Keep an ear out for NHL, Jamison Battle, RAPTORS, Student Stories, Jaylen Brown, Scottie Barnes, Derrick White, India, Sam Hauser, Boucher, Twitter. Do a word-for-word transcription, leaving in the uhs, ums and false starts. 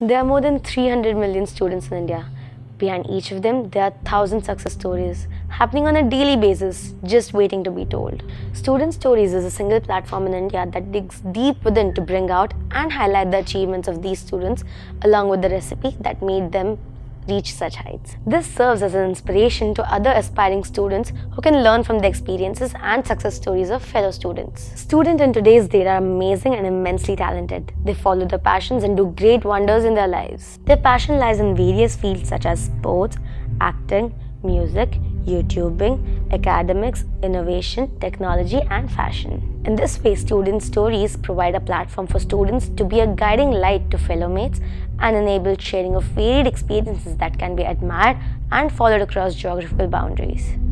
There are more than three hundred million students in India. Behind each of them, there are one thousand success stories happening on a daily basis, just waiting to be told. Student Stories is a single platform in India that digs deep within to bring out and highlight the achievements of these students along with the recipe that made them reach such heights. This serves as an inspiration to other aspiring students who can learn from the experiences and success stories of fellow students. Students in today's day are amazing and immensely talented. They follow their passions and do great wonders in their lives. Their passion lies in various fields such as sports, acting, music, YouTubing, academics, innovation, technology, and fashion. In this way, Student Stories provide a platform for students to be a guiding light to fellow mates and enable sharing of varied experiences that can be admired and followed across geographical boundaries.